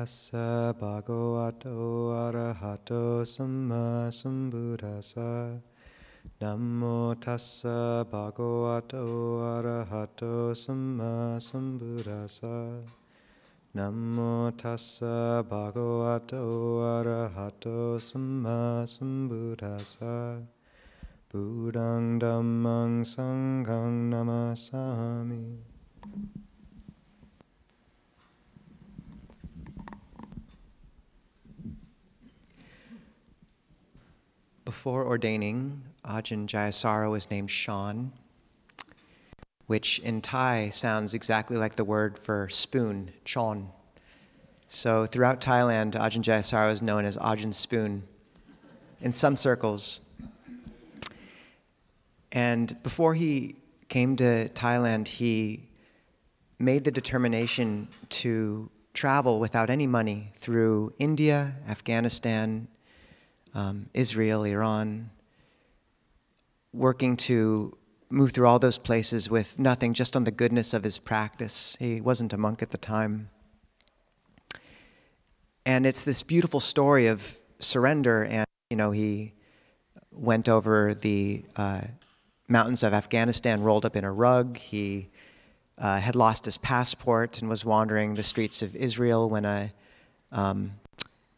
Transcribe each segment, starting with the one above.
Tassa Bhagavato Arahato Samma Sambuddhassa. Namo Tassa Bhagavato Arahato Samma Sambuddhassa. Namo Tassa Bhagavato Arahato Samma Sambuddhassa. Buddhaṃ Dhammang Sanghaṃ Namasāmi. Before ordaining, Ajahn Jayasaro was named Sean, which in Thai sounds exactly like the word for spoon, chon. So throughout Thailand, Ajahn Jayasaro is known as Ajahn Spoon in some circles. And before he came to Thailand, he made the determination to travel without any money through India, Afghanistan, Israel, Iran, working to move through all those places with nothing, just on the goodness of his practice. He wasn't a monk at the time. And it's this beautiful story of surrender, and you know, he went over the mountains of Afghanistan rolled up in a rug. He had lost his passport and was wandering the streets of Israel when a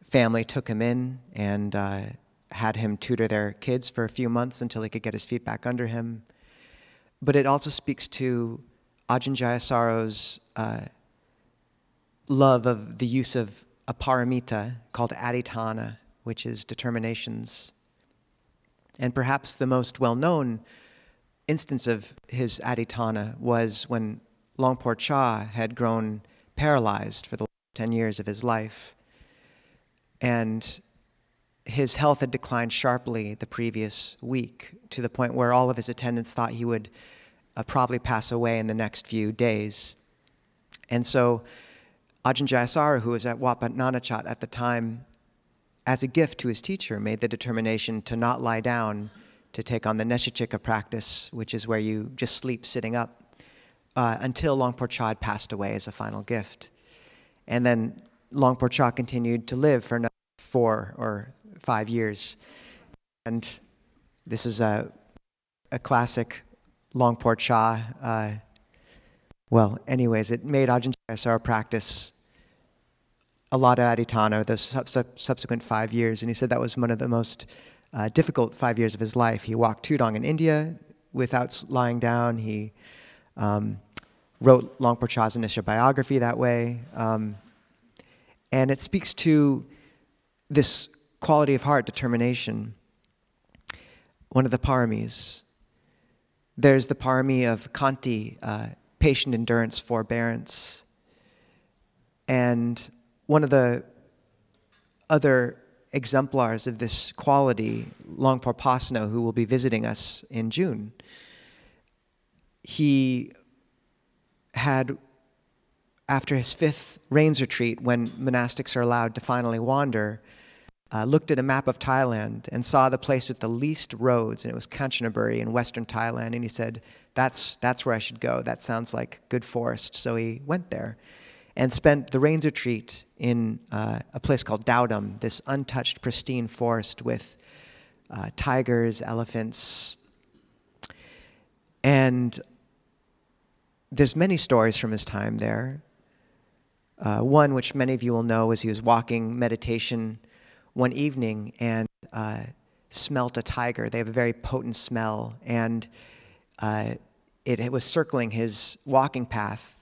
family took him in and had him tutor their kids for a few months until he could get his feet back under him. But it also speaks to Ajahn Jayasaro's love of the use of a paramita called adhiṭṭhāna, which is determinations. And perhaps the most well-known instance of his adhiṭṭhāna was when Luang Por Chah had grown paralyzed for the last 10 years of his life. And his health had declined sharply the previous week, to the point where all of his attendants thought he would probably pass away in the next few days. And so Ajahn Jayasaro, who was at Wapat Nanachat at the time, as a gift to his teacher, made the determination to not lie down, to take on the Neshichika practice, which is where you just sleep sitting up, until Luang Por Chah passed away as a final gift. And then Luang Por Chah continued to live for another 4 or 5 years. And this is a classic Luang Por Chah. Well, anyways, it made Ajahn Jayasaro practice a lot of adhiṭṭhāna those subsequent 5 years. And he said that was one of the most difficult 5 years of his life. He walked Tudong in India without lying down. He wrote Luang Por Chah's initial biography that way. And it speaks to this quality of heart, determination, one of the paramis. There's the parami of Kanti, patient endurance, forbearance. And one of the other exemplars of this quality, Luang Por Pasanno, who will be visiting us in June, he had, after his 5th rains retreat, when monastics are allowed to finally wander, looked at a map of Thailand and saw the place with the least roads, and it was Kanchanaburi in western Thailand, and he said, that's where I should go. That sounds like good forest. So he went there and spent the rains retreat in a place called Daudom, this untouched, pristine forest with tigers, elephants. And there's many stories from his time there. One which many of you will know is he was walking meditation one evening and smelt a tiger. They have a very potent smell, and it was circling his walking path.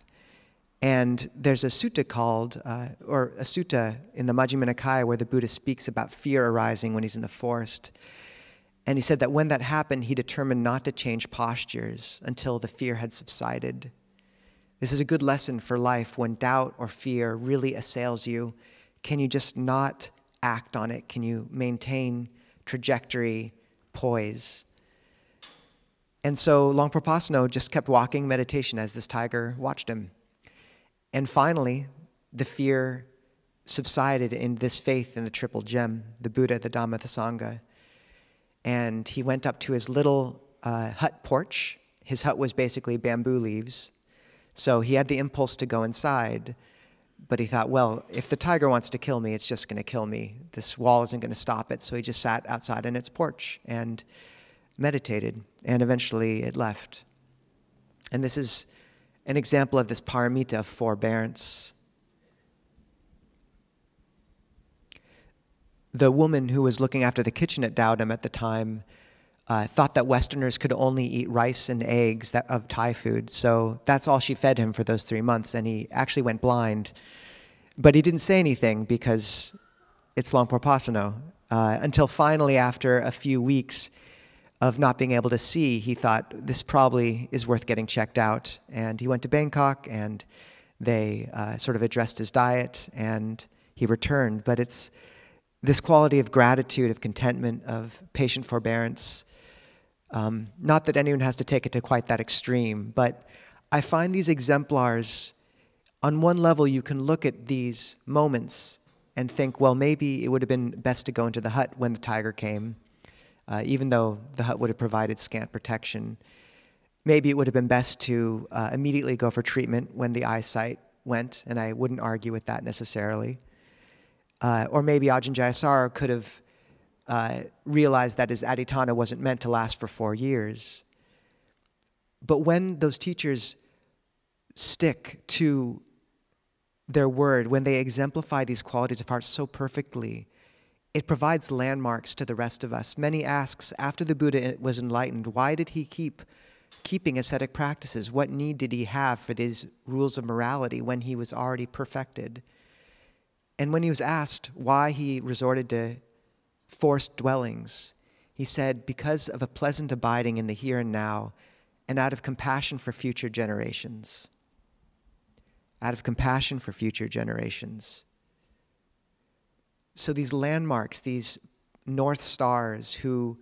And there's a sutta called, or a sutta in the Majjhima Nikaya where the Buddha speaks about fear arising when he's in the forest. And he said that when that happened, he determined not to change postures until the fear had subsided. This is a good lesson for life. When doubt or fear really assails you, can you just not act on it? Can you maintain trajectory, poise? And so Luang Por Pasanno just kept walking meditation as this tiger watched him. And finally, the fear subsided in this faith in the Triple Gem, the Buddha, the Dhamma, the Sangha. And he went up to his little hut porch. His hut was basically bamboo leaves. So he had the impulse to go inside, But he thought, well, if the tiger wants to kill me, it's just going to kill me. This wall isn't going to stop it. So he just sat outside in its porch and meditated, and eventually it left. And this is an example of this paramita of forbearance. The woman who was looking after the kitchen at Daudom at the time thought that Westerners could only eat rice and eggs of Thai food, so that's all she fed him for those 3 months, and he actually went blind. But he didn't say anything because it's Luang Por Pasanno. Until finally, after a few weeks of not being able to see, he thought, this probably is worth getting checked out. And he went to Bangkok, and they sort of addressed his diet, and he returned. But it's this quality of gratitude, of contentment, of patient forbearance. Not that anyone has to take it to quite that extreme, but I find these exemplars, on one level you can look at these moments and think, well, maybe it would have been best to go into the hut when the tiger came, even though the hut would have provided scant protection. Maybe it would have been best to immediately go for treatment when the eyesight went, and I wouldn't argue with that necessarily. Or maybe Ajahn Jayasaro could have realized that his adhiṭṭhāna wasn't meant to last for 4 years. But when those teachers stick to their word, when they exemplify these qualities of heart so perfectly, it provides landmarks to the rest of us. Many asks, after the Buddha was enlightened, why did he keep keeping ascetic practices? What need did he have for these rules of morality when he was already perfected? And when he was asked why he resorted to forced dwellings, he said, because of a pleasant abiding in the here and now, and out of compassion for future generations. Out of compassion for future generations. So these landmarks, these North Stars who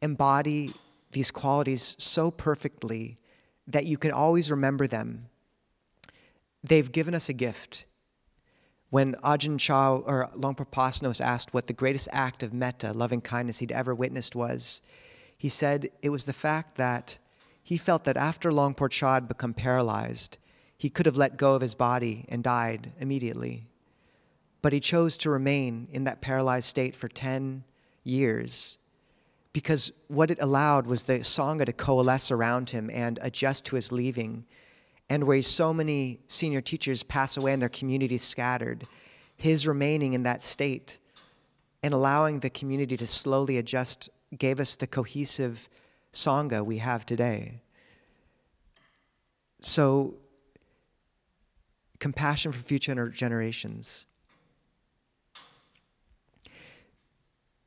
embody these qualities so perfectly that you can always remember them, they've given us a gift. When Ajahn Chah or Luang Por Pasanno was asked what the greatest act of metta, loving kindness, he'd ever witnessed was, he said it was the fact that he felt that after Luang Por Chah had become paralyzed, he could have let go of his body and died immediately. But he chose to remain in that paralyzed state for 10 years because what it allowed was the Sangha to coalesce around him and adjust to his leaving. And where so many senior teachers pass away and their communities scattered, his remaining in that state and allowing the community to slowly adjust gave us the cohesive Sangha we have today. So, compassion for future generations.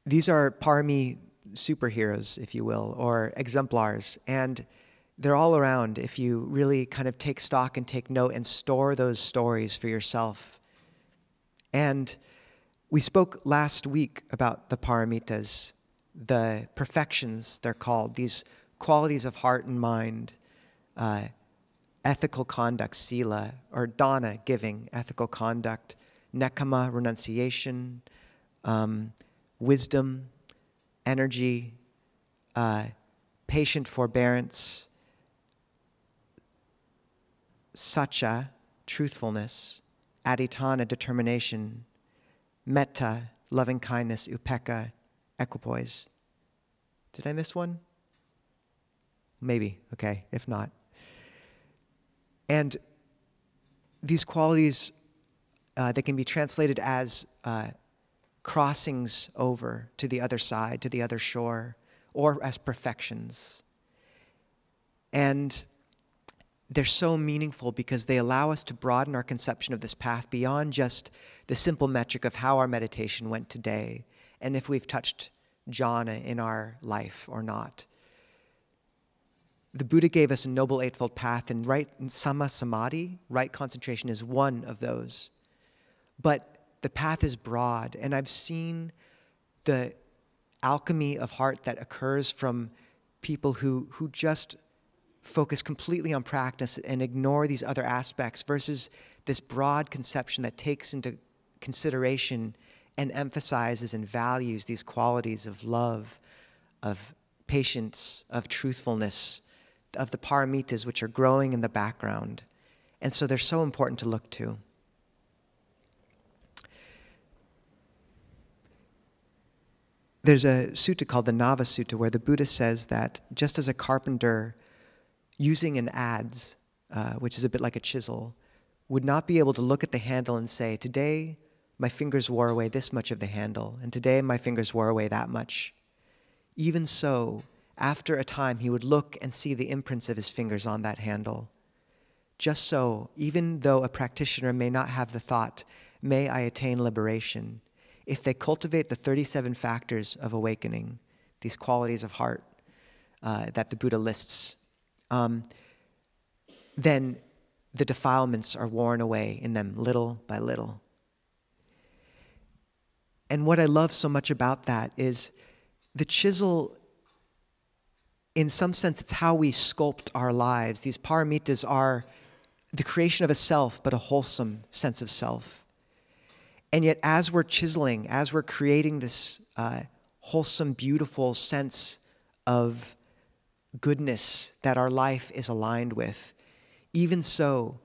These are parami superheroes, if you will, or exemplars. And they're all around if you really kind of take stock and take note and store those stories for yourself. And we spoke last week about the paramitas, the perfections they're called, these qualities of heart and mind, ethical conduct, sila, or dana, giving, ethical conduct, nekama, renunciation, wisdom, energy, patient forbearance, sacca, truthfulness, adhiṭṭhāna, determination, metta, loving kindness, upekkhā, equipoise. Did I miss one? Maybe, okay, if not. And these qualities, they can be translated as crossings over to the other side, to the other shore, or as perfections. And they're so meaningful because they allow us to broaden our conception of this path beyond just the simple metric of how our meditation went today and if we've touched jhana in our life or not. The Buddha gave us a noble eightfold path, and right sama samadhi, right concentration, is one of those. But the path is broad, and I've seen the alchemy of heart that occurs from people who just focus completely on practice and ignore these other aspects versus this broad conception that takes into consideration and emphasizes and values these qualities of love, of patience, of truthfulness, of the paramitas which are growing in the background. And so they're so important to look to. There's a sutta called the Nava Sutta where the Buddha says that just as a carpenter using an adze, which is a bit like a chisel, would not be able to look at the handle and say, today my fingers wore away this much of the handle, and today my fingers wore away that much. Even so, after a time, he would look and see the imprints of his fingers on that handle. Just so, even though a practitioner may not have the thought, may I attain liberation, if they cultivate the 37 factors of awakening, these qualities of heart that the Buddha lists, then the defilements are worn away in them little by little. And what I love so much about that is the chisel, in some sense, it's how we sculpt our lives. These paramitas are the creation of a self, but a wholesome sense of self. And yet as we're chiseling, as we're creating this wholesome, beautiful sense of goodness that our life is aligned with, even so,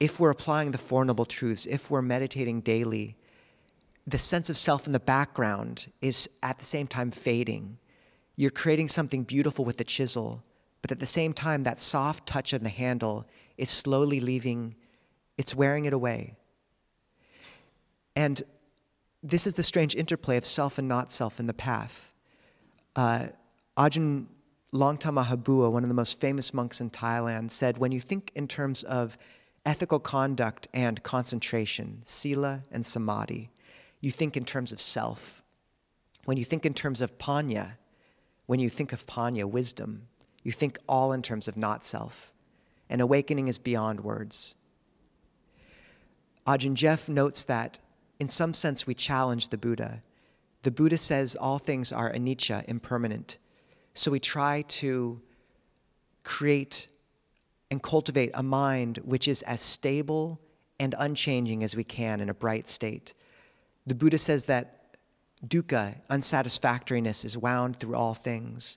if we're applying the Four Noble Truths, if we're meditating daily, the sense of self in the background is at the same time fading. You're creating something beautiful with the chisel, but at the same time, that soft touch on the handle is slowly leaving, it's wearing it away. And this is the strange interplay of self and not self in the path. Ajahn Longtamahabua, one of the most famous monks in Thailand, said, when you think in terms of ethical conduct and concentration, sila and samadhi, you think in terms of self. When you think in terms of panna, wisdom, you think all in terms of not self. And awakening is beyond words. Ajahn Jeff notes that in some sense we challenge the Buddha. The Buddha says all things are anicca, impermanent. So we try to create and cultivate a mind which is as stable and unchanging as we can in a bright state. The Buddha says that dukkha, unsatisfactoriness, is wound through all things.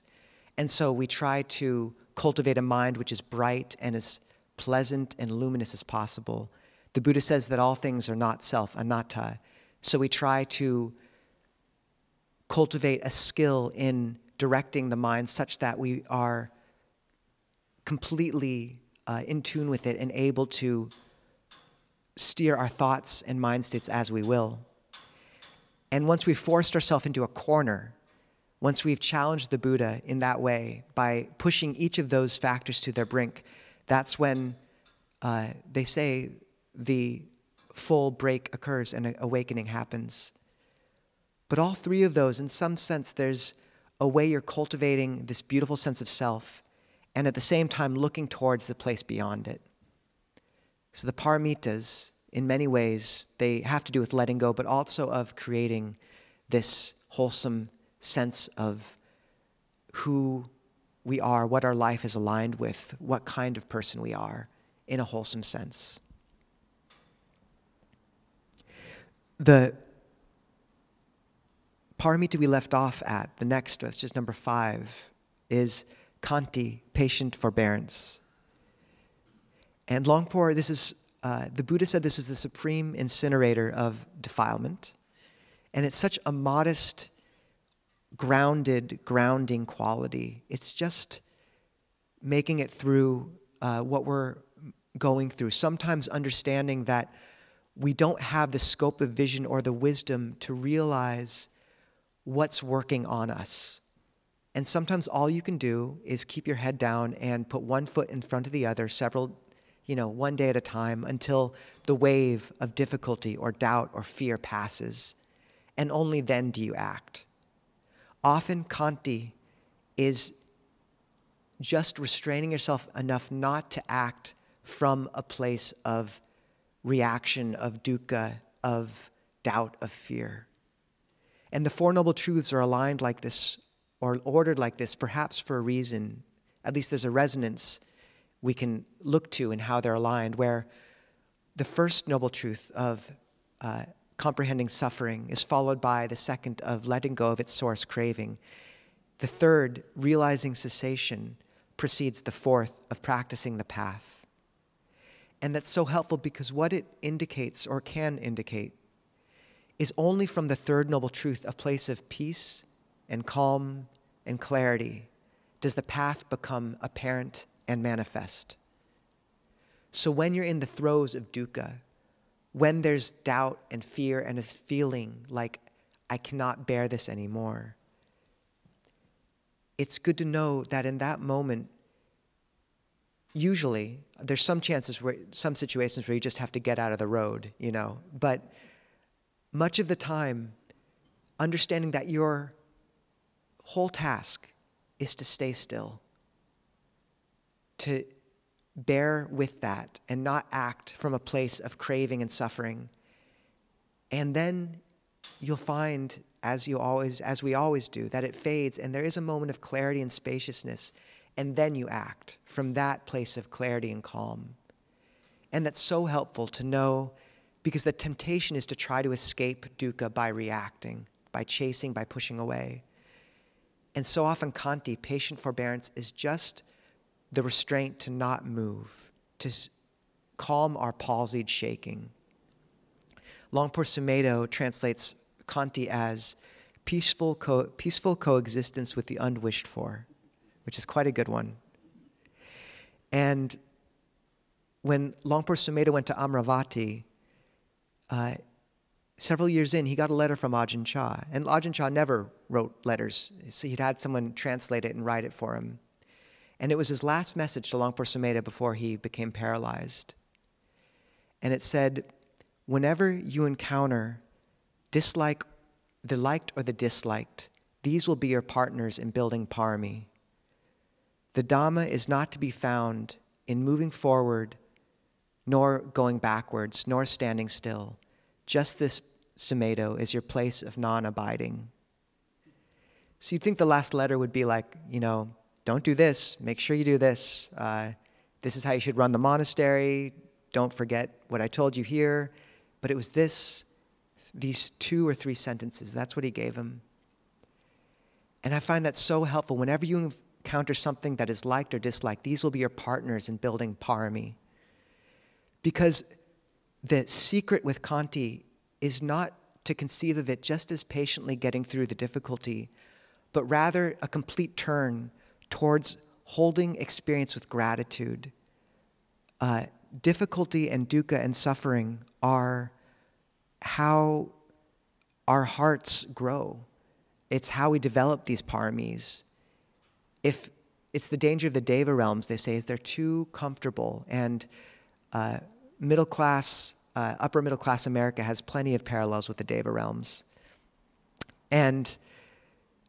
And so we try to cultivate a mind which is bright and as pleasant and luminous as possible. The Buddha says that all things are not self, anatta. So we try to cultivate a skill in directing the mind such that we are completely in tune with it and able to steer our thoughts and mind states as we will. And once we've forced ourselves into a corner, once we've challenged the Buddha in that way by pushing each of those factors to their brink, that's when they say the full break occurs and awakening happens. But all three of those, in some sense, there's a way you're cultivating this beautiful sense of self and at the same time looking towards the place beyond it. So the paramitas, in many ways, they have to do with letting go, but also of creating this wholesome sense of who we are, what our life is aligned with, what kind of person we are in a wholesome sense. The paramita we left off at, the next, which is number 5, is Kanti, patient forbearance. And Luang Por, this is, the Buddha said this is the supreme incinerator of defilement. And it's such a modest, grounded, grounding quality. It's just making it through what we're going through. Sometimes understanding that we don't have the scope of vision or the wisdom to realize what's working on us. And sometimes all you can do is keep your head down and put one foot in front of the other, one day at a time, until the wave of difficulty or doubt or fear passes. And only then do you act. Often Kanti is just restraining yourself enough not to act from a place of reaction, of dukkha, of doubt, of fear. And the Four Noble Truths are aligned like this, or ordered like this, perhaps for a reason. At least there's a resonance we can look to in how they're aligned, where the first Noble Truth of comprehending suffering is followed by the second of letting go of its source craving. The third, realizing cessation, precedes the fourth of practicing the path. And that's so helpful because what it indicates, or can indicate, is only from the third Noble Truth a place of peace and calm and clarity does the path become apparent and manifest. So when you're in the throes of dukkha, when there's doubt and fear and a feeling like, I cannot bear this anymore, it's good to know that in that moment, usually, there's some chances where, some situations where you just have to get out of the road, you know, but much of the time, understanding that your whole task is to stay still, to bear with that and not act from a place of craving and suffering. And then you'll find, as we always do, that it fades and there is a moment of clarity and spaciousness, and then you act from that place of clarity and calm. And that's so helpful to know, because the temptation is to try to escape dukkha by reacting, by chasing, by pushing away. And so often Kanti, patient forbearance, is just the restraint to not move, to calm our palsied shaking. Luang Por Sumedho translates Kanti as peaceful coexistence with the unwished for, which is quite a good one. And when Luang Por Sumedho went to Amravati, several years in, he got a letter from Ajahn Chah. And Ajahn Chah never wrote letters, so he'd had someone translate it and write it for him. And it was his last message to Luang Por Sumedho before he became paralyzed. And it said, whenever you encounter dislike, the liked or the disliked, these will be your partners in building parami. The Dhamma is not to be found in moving forward, nor going backwards, nor standing still. Just this, Sumedho, is your place of non-abiding. So you'd think the last letter would be like, you know, don't do this, make sure you do this. This is how you should run the monastery. Don't forget what I told you here. But it was this, these 2 or 3 sentences. That's what he gave him. And I find that so helpful. Whenever you encounter something that is liked or disliked, these will be your partners in building parami. Because the secret with Kanti is not to conceive of it just as patiently getting through the difficulty, but rather a complete turn towards holding experience with gratitude. Difficulty and dukkha and suffering are how our hearts grow. It's how we develop these paramis. If it's the danger of the deva realms, they say, is they're too comfortable. And middle class, upper middle class America has plenty of parallels with the deva realms. And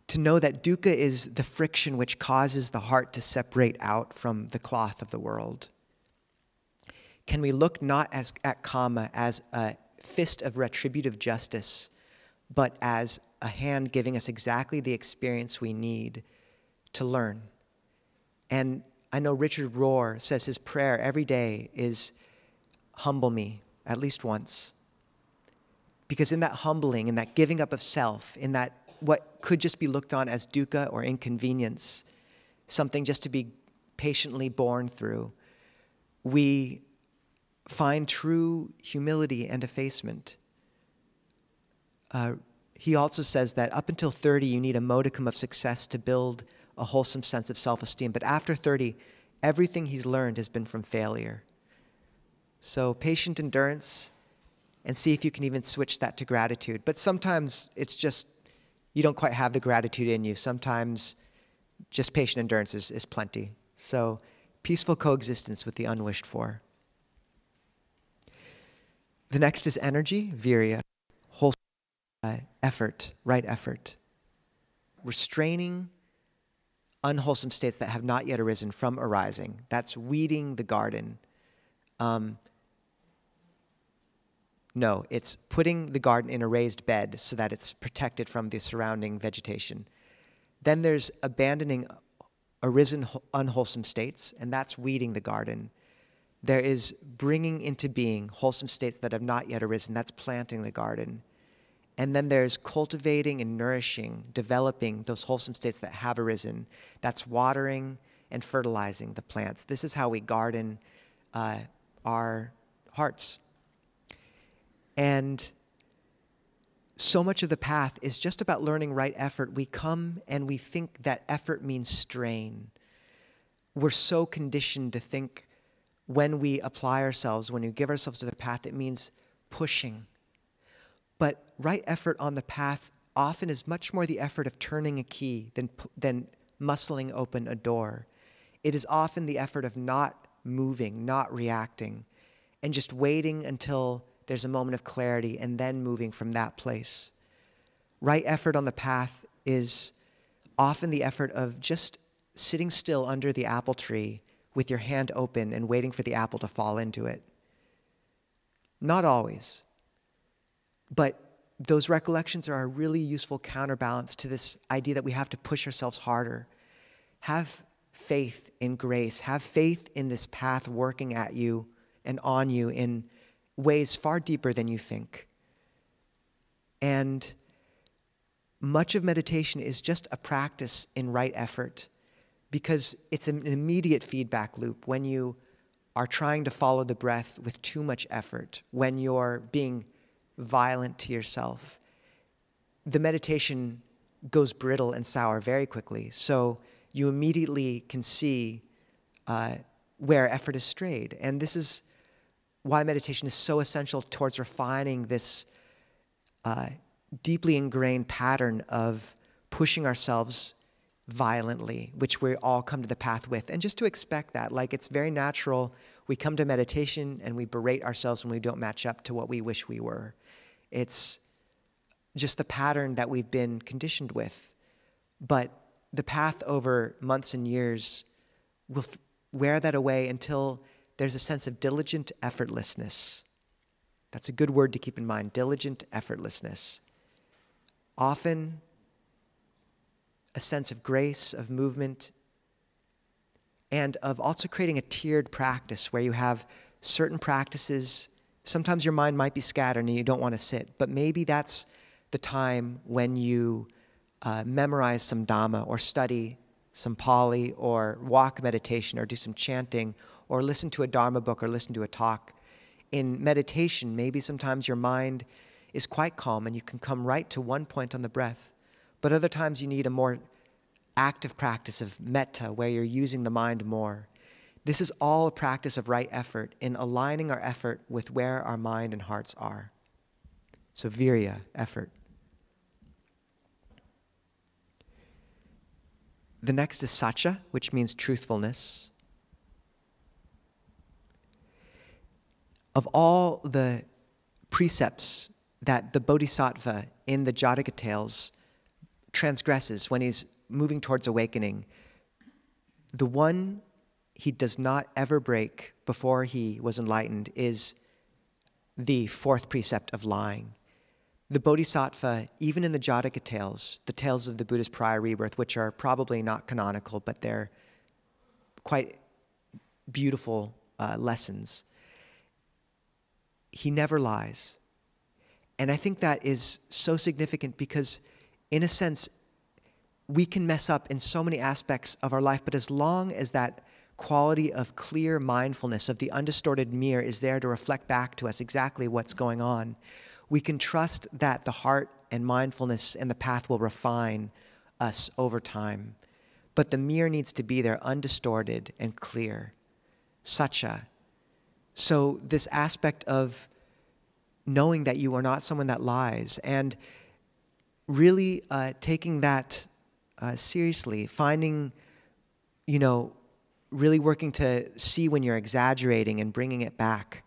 to know that dukkha is the friction which causes the heart to separate out from the cloth of the world. Can we look not at karma as a fist of retributive justice, but as a hand giving us exactly the experience we need to learn? And I know Richard Rohr says his prayer every day is, humble me at least once. Because in that humbling, in that giving up of self, in that what could just be looked on as dukkha or inconvenience, something just to be patiently borne through, we find true humility and effacement. He also says that up until 30, you need a modicum of success to build a wholesome sense of self-esteem. But after 30, everything he's learned has been from failure. So patient endurance, and see if you can even switch that to gratitude. But sometimes it's just you don't quite have the gratitude in you. Sometimes just patient endurance is plenty. So peaceful coexistence with the unwished for. The next is energy, virya, wholesome effort, right effort. Restraining unwholesome states that have not yet arisen from arising. That's weeding the garden. No, it's putting the garden in a raised bed so that it's protected from the surrounding vegetation. Then there's abandoning arisen unwholesome states, and that's weeding the garden. There is bringing into being wholesome states that have not yet arisen, that's planting the garden. And then there's cultivating and nourishing, developing those wholesome states that have arisen, that's watering and fertilizing the plants. This is how we garden our hearts. And so much of the path is just about learning right effort. We come and we think that effort means strain. We're so conditioned to think when we apply ourselves, when we give ourselves to the path, it means pushing. But right effort on the path often is much more the effort of turning a key than muscling open a door. It is often the effort of not moving, not reacting, and just waiting until there's a moment of clarity and then moving from that place. Right effort on the path is often the effort of just sitting still under the apple tree with your hand open and waiting for the apple to fall into it. Not always, but those recollections are a really useful counterbalance to this idea that we have to push ourselves harder. Have faith in grace. Have faith in this path working at you and on you in ways far deeper than you think. And much of meditation is just a practice in right effort, because it's an immediate feedback loop. When you are trying to follow the breath with too much effort, when you're being violent to yourself, the meditation goes brittle and sour very quickly. So you immediately can see where effort is strayed. And this is why meditation is so essential towards refining this deeply ingrained pattern of pushing ourselves violently, which we all come to the path with. And just to expect that, like, it's very natural. We come to meditation and we berate ourselves when we don't match up to what we wish we were. It's just the pattern that we've been conditioned with. But the path over months and years will wear that away until there's a sense of diligent effortlessness. That's a good word to keep in mind, diligent effortlessness. Often a sense of grace, of movement, and of also creating a tiered practice where you have certain practices. Sometimes your mind might be scattered and you don't want to sit, but maybe that's the time when you memorize some Dhamma or study some Pali or walk meditation or do some chanting or listen to a Dharma book or listen to a talk. In meditation, maybe sometimes your mind is quite calm and you can come right to one point on the breath. But other times you need a more active practice of metta where you're using the mind more. This is all a practice of right effort in aligning our effort with where our mind and hearts are. So virya, effort. The next is sacca, which means truthfulness. Of all the precepts that the bodhisattva in the Jataka tales transgresses when he's moving towards awakening, the one he does not ever break before he was enlightened is the fourth precept of lying. The bodhisattva, even in the Jataka tales, the tales of the Buddha's prior rebirth, which are probably not canonical, but they're quite beautiful lessons, he never lies. And I think that is so significant because, in a sense, we can mess up in so many aspects of our life, but as long as that quality of clear mindfulness, of the undistorted mirror, is there to reflect back to us exactly what's going on, we can trust that the heart and mindfulness and the path will refine us over time. But the mirror needs to be there, undistorted and clear. Sacca. So this aspect of knowing that you are not someone that lies, and really taking that seriously, finding, you know, really working to see when you're exaggerating and bringing it back,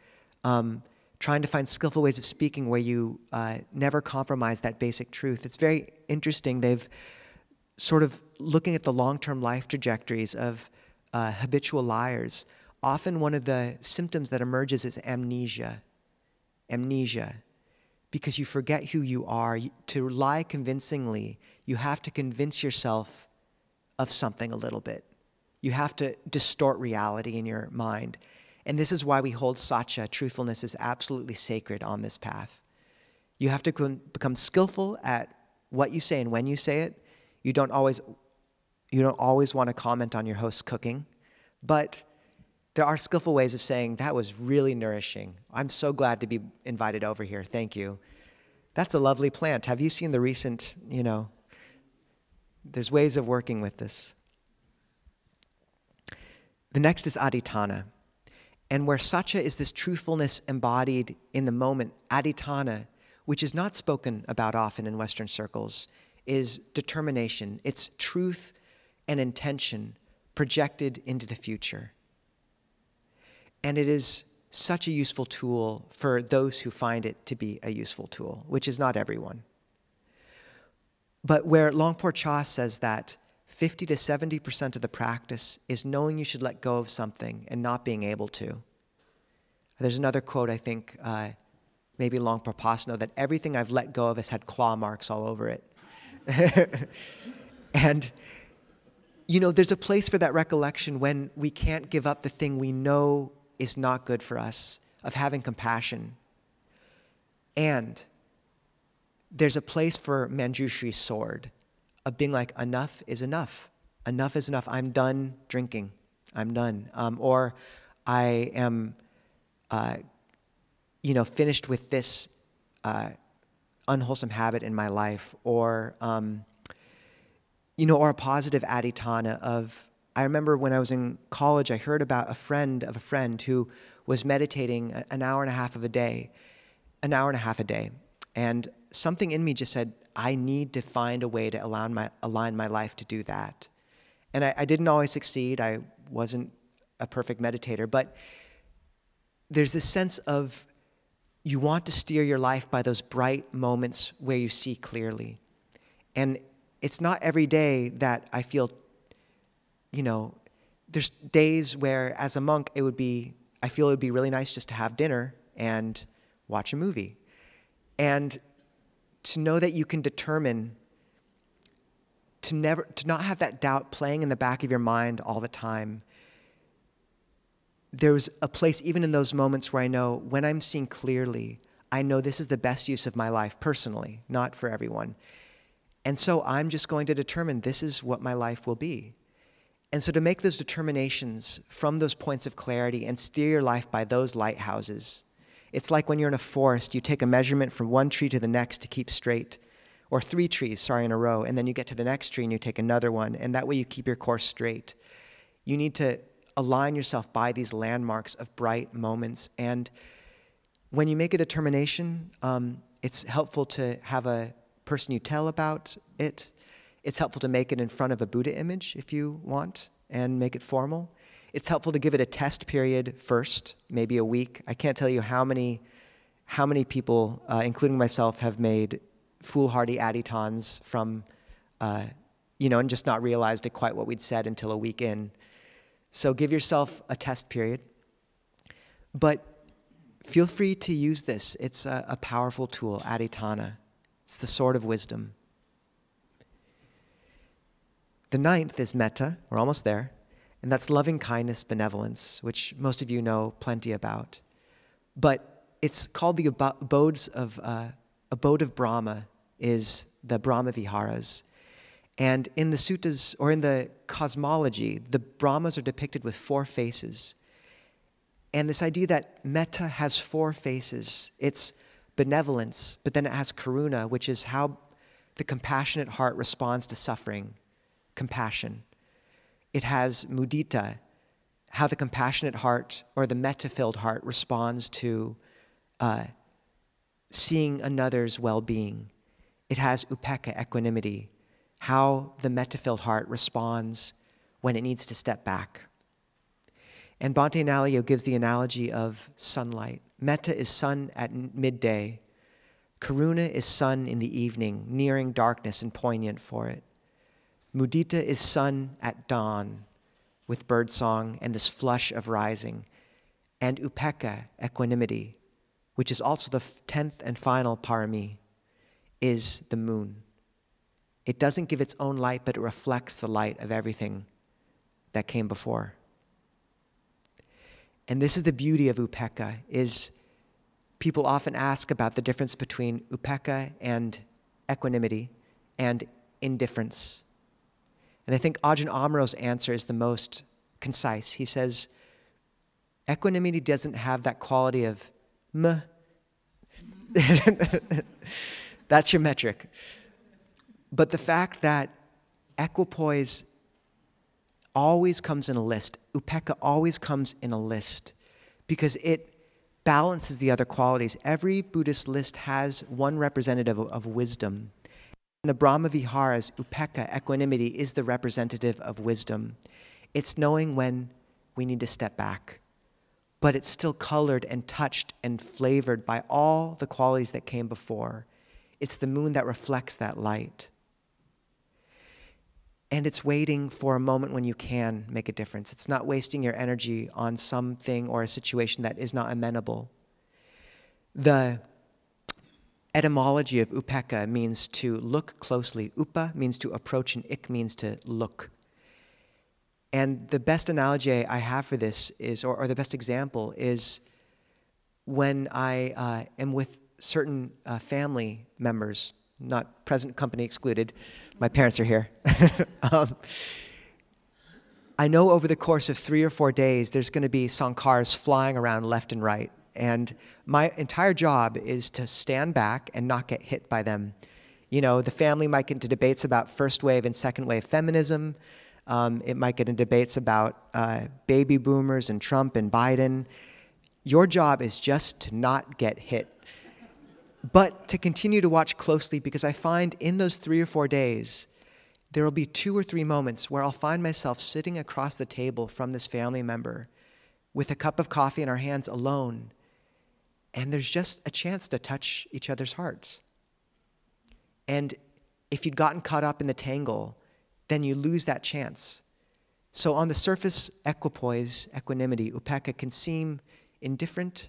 trying to find skillful ways of speaking where you never compromise that basic truth. It's very interesting. They've sort of looking at the long-term life trajectories of habitual liars. Often one of the symptoms that emerges is amnesia. Amnesia. Because you forget who you are. To lie convincingly, you have to convince yourself of something a little bit. You have to distort reality in your mind. And this is why we hold sacca, truthfulness, is absolutely sacred on this path. You have to become skillful at what you say and when you say it. You don't always want to comment on your host's cooking, but there are skillful ways of saying, that was really nourishing. I'm so glad to be invited over here. Thank you. That's a lovely plant. Have you seen the recent, you know, there's ways of working with this. The next is adhiṭṭhāna. And where sacca is this truthfulness embodied in the moment, adhiṭṭhāna, which is not spoken about often in Western circles, is determination. It's truth and intention projected into the future. And it is such a useful tool for those who find it to be a useful tool, which is not everyone. But where Luang Por Chah says that 50 to 70% of the practice is knowing you should let go of something and not being able to. There's another quote, I think, maybe Luang Por Pasanno, that everything I've let go of has had claw marks all over it. And, you know, there's a place for that recollection when we can't give up the thing we know is not good for us, of having compassion. And there's a place for Manjushri's sword, of being like, enough is enough. Enough is enough. I'm done drinking. I'm done. Or I am, you know, finished with this unwholesome habit in my life. Or, you know, or a positive adhiṭṭhāna of, I remember when I was in college, I heard about a friend of a friend who was meditating an hour and a half a day. And something in me just said, I need to find a way to align my life to do that. And I didn't always succeed. I wasn't a perfect meditator. But there's this sense of you want to steer your life by those bright moments where you see clearly. And it's not every day that I feel, you know, there's days where as a monk, it would be, I feel it would be really nice just to have dinner and watch a movie. And to know that you can determine to not have that doubt playing in the back of your mind all the time. There's a place even in those moments where I know when I'm seeing clearly, I know this is the best use of my life personally, not for everyone. And so I'm just going to determine this is what my life will be. And so to make those determinations from those points of clarity and steer your life by those lighthouses. It's like when you're in a forest, you take a measurement from one tree to the next to keep straight, or three trees, sorry, in a row, and then you get to the next tree and you take another one, and that way you keep your course straight. You need to align yourself by these landmarks of bright moments. And when you make a determination, it's helpful to have a person you tell about it. It's helpful to make it in front of a Buddha image if you want and make it formal. It's helpful to give it a test period first, maybe a week. I can't tell you how many people, including myself, have made foolhardy adhiṭṭhānas from, you know, and just not realized it quite what we'd said until a week in. So give yourself a test period. But feel free to use this. It's a powerful tool, adhiṭṭhāna. It's the sword of wisdom. The ninth is metta. We're almost there. And that's loving kindness, benevolence, which most of you know plenty about. But it's called the abode of Brahma, is the Brahma Viharas. And in the suttas, or in the cosmology, the Brahmas are depicted with four faces. And this idea that metta has four faces, it's benevolence, but then it has karuna, which is how the compassionate heart responds to suffering, compassion. It has mudita, how the compassionate heart or the metta-filled heart responds to seeing another's well-being. It has upekkhā, equanimity, how the metta-filled heart responds when it needs to step back. And Bhante Nalyo gives the analogy of sunlight. Metta is sun at midday. Karuna is sun in the evening, nearing darkness and poignant for it. Mudita is sun at dawn with birdsong and this flush of rising, and upekkhā, equanimity, which is also the 10th and final parami, is the moon. It doesn't give its own light, but it reflects the light of everything that came before. And this is the beauty of upekkhā, is people often ask about the difference between upekkhā and equanimity and indifference. And I think Ajahn Amaro's answer is the most concise. He says, equanimity doesn't have that quality of meh. That's your metric. But the fact that equipoise always comes in a list, upekkhā always comes in a list, because it balances the other qualities. Every Buddhist list has one representative of wisdom. In the Brahma-viharas, upekkhā, equanimity, is the representative of wisdom. It's knowing when we need to step back, but it's still colored and touched and flavored by all the qualities that came before. It's the moon that reflects that light. And it's waiting for a moment when you can make a difference. It's not wasting your energy on something or a situation that is not amenable. The etymology of upekkhā means to look closely. Upa means to approach, and ik means to look. And the best analogy I have for this is, or the best example is, when I am with certain family members, not present company excluded, my parents are here. I know over the course of 3 or 4 days, there's going to be sankharas flying around left and right. And my entire job is to stand back and not get hit by them. You know, the family might get into debates about first wave and second wave feminism. It might get into debates about baby boomers and Trump and Biden. Your job is just to not get hit, but to continue to watch closely, because I find in those 3 or 4 days, there will be 2 or 3 moments where I'll find myself sitting across the table from this family member with a cup of coffee in our hands alone, and there's just a chance to touch each other's hearts. And if you'd gotten caught up in the tangle, then you lose that chance. So on the surface, equipoise, equanimity, upekkhā can seem indifferent,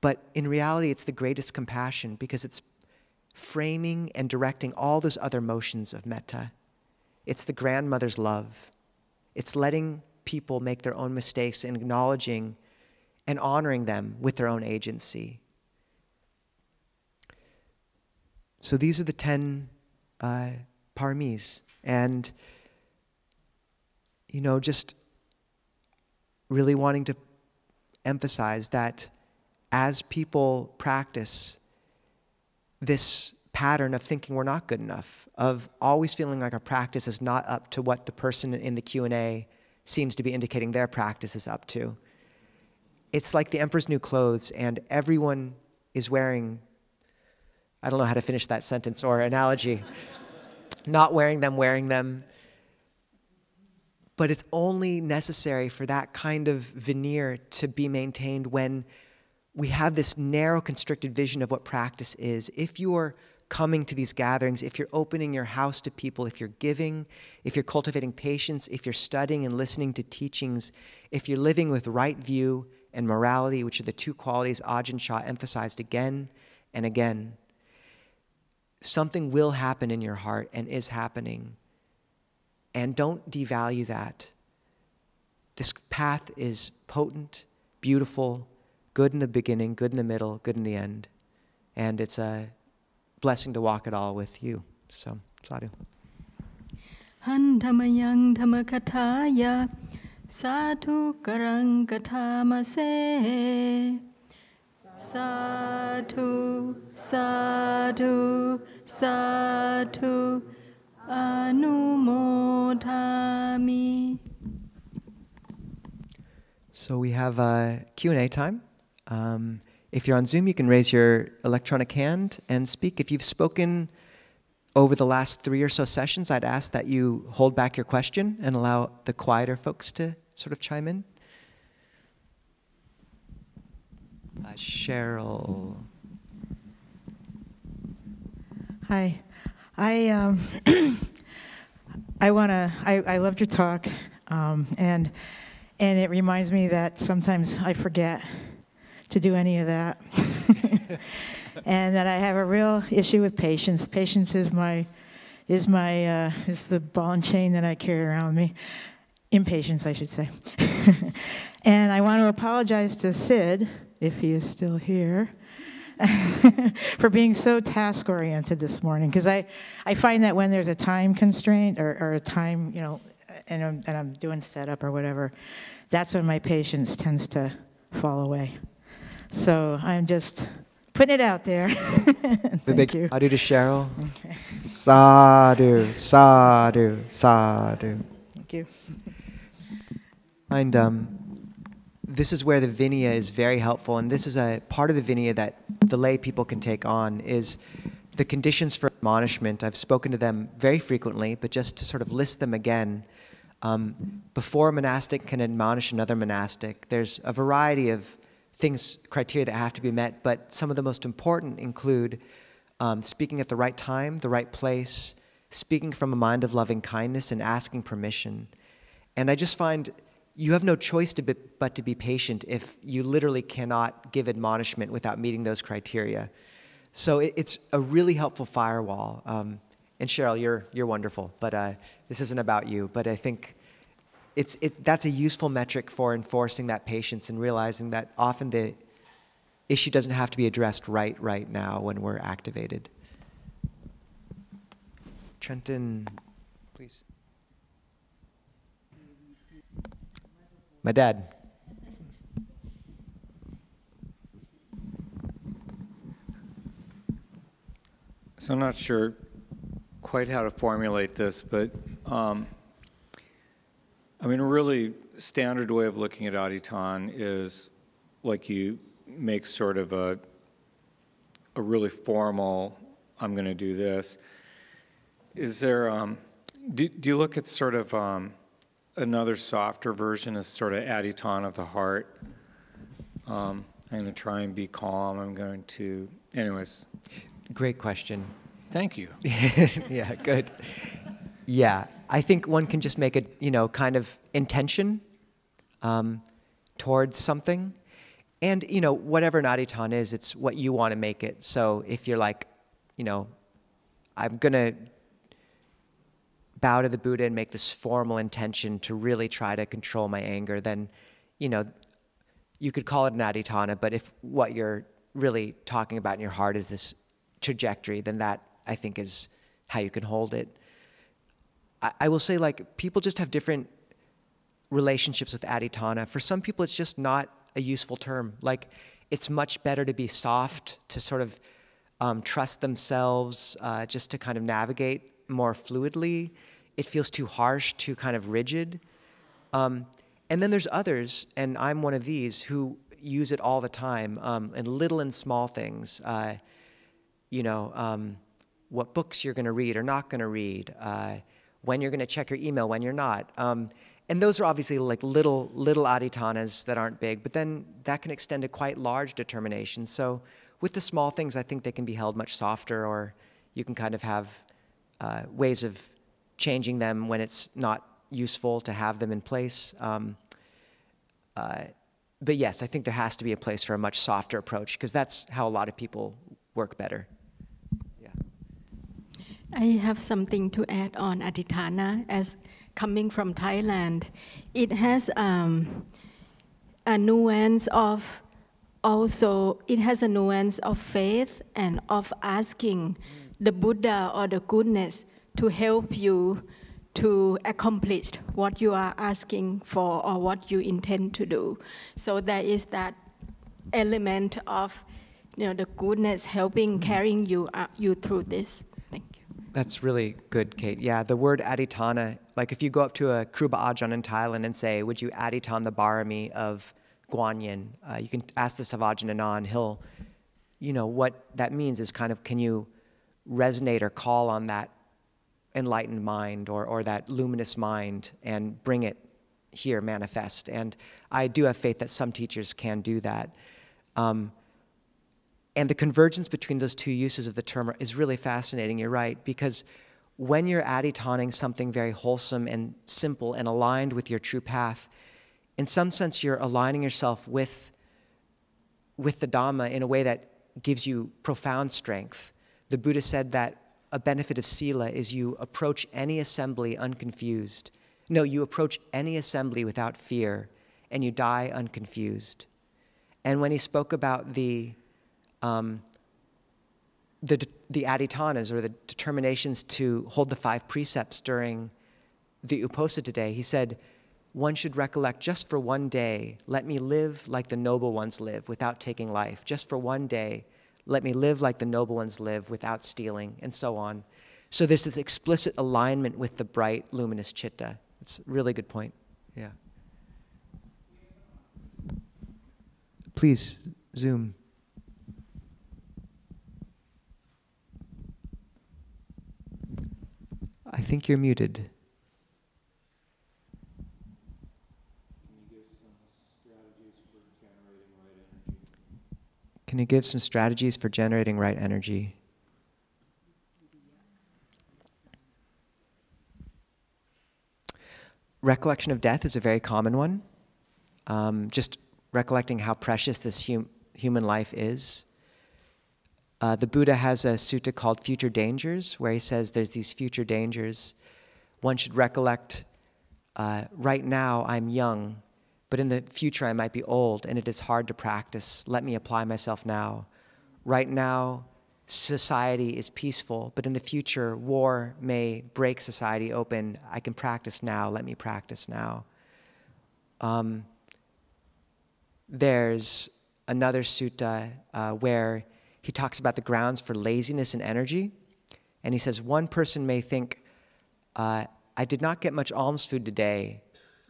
but in reality, it's the greatest compassion, because it's framing and directing all those other motions of metta. It's the grandmother's love. It's letting people make their own mistakes and acknowledging and honoring them with their own agency. So these are the 10 paramis. And, you know, just really wanting to emphasize that as people practice this pattern of thinking we're not good enough, of always feeling like our practice is not up to what the person in the Q&A seems to be indicating their practice is up to, it's like the emperor's new clothes and everyone is wearing, I don't know how to finish that sentence or analogy, not wearing them, wearing them. But it's only necessary for that kind of veneer to be maintained when we have this narrow, constricted vision of what practice is. If you're coming to these gatherings, if you're opening your house to people, if you're giving, if you're cultivating patience, if you're studying and listening to teachings, if you're living with right view and morality, which are the 2 qualities Ajahn Chah emphasized again and again, something will happen in your heart and is happening. And don't devalue that. This path is potent, beautiful, good in the beginning, good in the middle, good in the end. And it's a blessing to walk it all with you. So, sadhu. Handhamayang dhamakataya sadhu karang kathamase sadhu sadhu sadhu anumodhami. So we have a Q&A time. If you're on Zoom, you can raise your electronic hand and speak. If you've spoken over the last 3 or so sessions, I'd ask that you hold back your question and allow the quieter folks to sort of chime in. Cheryl. Hi. I loved your talk, and it reminds me that sometimes I forget to do any of that, and that I have a real issue with patience. Patience is the ball and chain that I carry around with me. Impatience, I should say. And I want to apologize to Sid, if he is still here, for being so task-oriented this morning, because I find that when there's a time constraint or a time, you know, and I'm doing setup or whatever, that's when my patience tends to fall away. So I'm just putting it out there. Thank you. I'll do the Cheryl. Okay. Sadhu, sadhu, sadhu. Thank you. And this is where the vinaya is very helpful, and this is a part of the vinaya that the lay people can take on, is the conditions for admonishment. I've spoken to them very frequently, but just to sort of list them again. Before a monastic can admonish another monastic, there's a variety of things, criteria that have to be met, but some of the most important include speaking at the right time, the right place, speaking from a mind of loving kindness, and asking permission. And I just find you have no choice but to be patient if you literally cannot give admonishment without meeting those criteria. So it's a really helpful firewall. And Cheryl, you're wonderful, but this isn't about you. But I think that's a useful metric for enforcing that patience and realizing that often the issue doesn't have to be addressed right now when we're activated. Trenton, please. My dad. So I'm not sure quite how to formulate this, but I mean, a really standard way of looking at adhiṭṭhāna is like you make sort of a really formal, I'm going to do this. Is there, do you look at sort of another softer version as sort of adhiṭṭhāna of the heart? I'm going to try and be calm. I'm going to, anyways. Great question. Thank you. Yeah, good. Yeah, I think one can just make a kind of intention towards something, and whatever an adhiṭṭhāna is, it's what you want to make it. So if you're like, I'm gonna bow to the Buddha and make this formal intention to really try to control my anger, then you could call it an adhiṭṭhāna. But if what you're really talking about in your heart is this trajectory, then that, I think, is how you can hold it. I will say, like, people just have different relationships with adhiṭṭhāna. For some people, it's just not a useful term. Like, it's much better to be soft, to sort of trust themselves, just to kind of navigate more fluidly. It feels too harsh, too kind of rigid. And then there's others, and I'm one of these, who use it all the time, in little and small things. What books you're going to read or not going to read, when you're going to check your email, when you're not. And those are obviously like little adhiṭṭhānas that aren't big, but then that can extend to quite large determinations. So with the small things, I think they can be held much softer, or you can kind of have ways of changing them when it's not useful to have them in place. But yes, I think there has to be a place for a much softer approach, because that's how a lot of people work better. Yeah. I have something to add on adhiṭṭhāna. As coming from Thailand, it has a nuance of faith and of asking the Buddha or the goodness to help you to accomplish what you are asking for or what you intend to do. So there is that element of the goodness helping, carrying you through this. Thank you. That's really good, Kate. Yeah, the word adhiṭṭhāna, like if you go up to a Kruba Ajahn in Thailand and say, would you adhiṭṭhāna the parami of Guanyin? You can ask this of Ajahn Anan. He'll, what that means is kind of, can you resonate or call on that enlightened mind or that luminous mind and bring it here, manifest? And I do have faith that some teachers can do that. And the convergence between those two uses of the term is really fascinating, you're right, because when you're adhiṭṭhāna-ing something very wholesome and simple and aligned with your true path, in some sense you're aligning yourself with the Dhamma in a way that gives you profound strength. The Buddha said that a benefit of sila is you approach any assembly unconfused. No, you approach any assembly without fear, and you die unconfused. And when he spoke about the adhiṭṭhānas, or the determinations to hold the 5 precepts during the Uposatha day, he said, one should recollect, just for one day, let me live like the noble ones live, without taking life. Just for one day, Let me live like the noble ones live, without stealing, and so on. So there's this explicit alignment with the bright, luminous citta. It's a really good point. Yeah. Please, Zoom. I think you're muted. Can you give some strategies for generating right energy? Recollection of death is a very common one. Just recollecting how precious this human life is. The Buddha has a sutta called Future Dangers, where he says there's these future dangers. One should recollect, right now I'm young, but in the future I might be old, and it is hard to practice. Let me apply myself now. Right now, society is peaceful, but in the future, war may break society open. I can practice now. Let me practice now. There's another sutta where he talks about the grounds for laziness and energy, and he says, one person may think, I did not get much alms food today.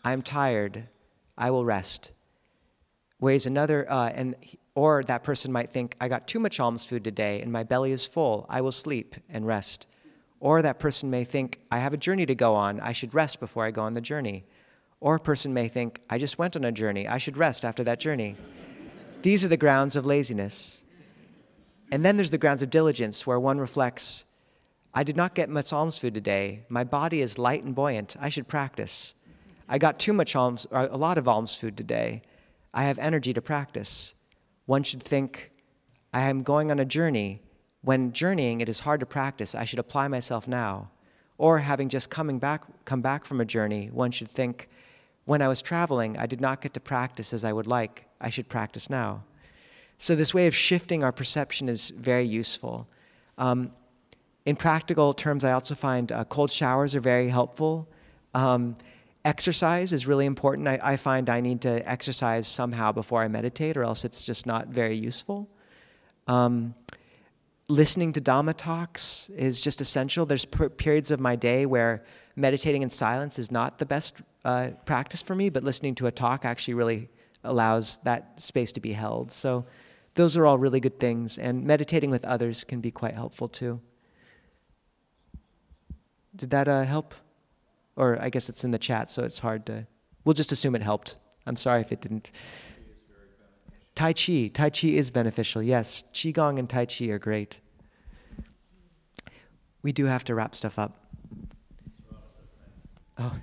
I'm tired. I will rest. Whereas another, or that person might think, I got too much alms food today and my belly is full. I will sleep and rest. Or that person may think, I have a journey to go on. I should rest before I go on the journey. Or a person may think, I just went on a journey. I should rest after that journey. These are the grounds of laziness. And then there's the grounds of diligence, where one reflects, I did not get much alms food today. My body is light and buoyant. I should practice. I got too much alms, or a lot of alms food today. I have energy to practice. One should think, I am going on a journey. When journeying, it is hard to practice. I should apply myself now. Or having just come back from a journey, one should think, when I was traveling, I did not get to practice as I would like. I should practice now. So this way of shifting our perception is very useful. In practical terms, I also find cold showers are very helpful. Exercise is really important. I find I need to exercise somehow before I meditate, or else it's just not very useful. Listening to Dhamma talks is just essential. There's periods of my day where meditating in silence is not the best practice for me, but listening to a talk actually really allows that space to be held. So those are all really good things, and meditating with others can be quite helpful too. Did that help? Or I guess it's in the chat, so it's hard to... We'll just assume it helped. I'm sorry if it didn't. Tai Chi is beneficial, yes. Qigong and Tai Chi are great. We do have to wrap stuff up. Oh.